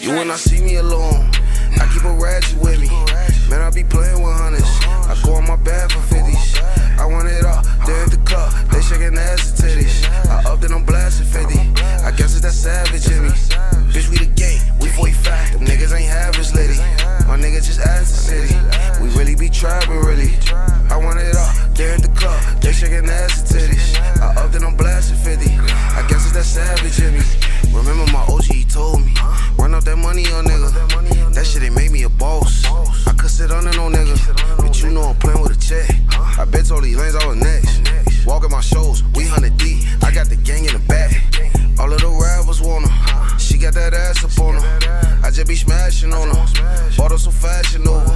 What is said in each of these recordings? You will not see me alone. I keep a ratchet with me. Man, I be playing with hundreds. I go on my bag for 50s. I want it all. They're at the club. They shaking ass and titties. I up that I'm blasting 50. I guess it's that savage in me. Bitch, we the gang. We 45. Them niggas ain't average, lady. My niggas just ass the city. We really be trapping, really. I want it all. They're at the club. They shaking ass and titties. I up that I'm blasting 50. I guess it's that savage in me. Remember my OG, he told me. Run up that money on nigga. That shit ain't made me a boss. I could sit under no nigga, but you know I'm playing with a check. I bet all these lanes I was next. Walking my shows, we 100 D. I got the gang in the back. All of the rappers want her. She got that ass up on her. I just be smashing on her. Bought her some fashion over.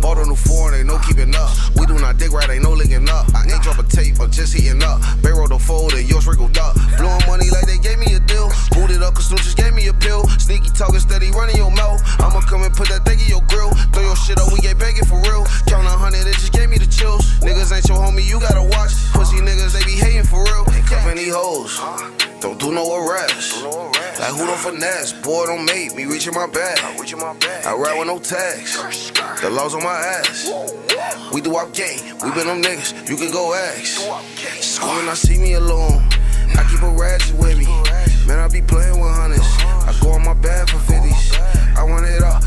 Bought her new foreign, ain't no keeping up. We do not dig right, ain't no licking up. I ain't drop a tape, I'm just heating up. Barrel the fold and yours wrinkled up. Blowing money like they gave me a deal. Booted up cause Snooch just gave me a pill. Sneaky talking steady, running your mouth. I'ma come and put that thing in your grill. Throw your shit up, we ain't begging for real. Count 100, it just gave me the chills. Niggas ain't your homie, you gotta watch. Pussy niggas, they be hating for real. Ain't company hoes, don't do no arrest. Like who don't finesse, boy don't make me reaching my bag. I ride with no tags, the laws on my ass. We do our game, we been them niggas, you can go ask. When I see me alone, I keep a ratchet with me. Man, I be playing with hundreds. I go on my bag for 50s. I want it all.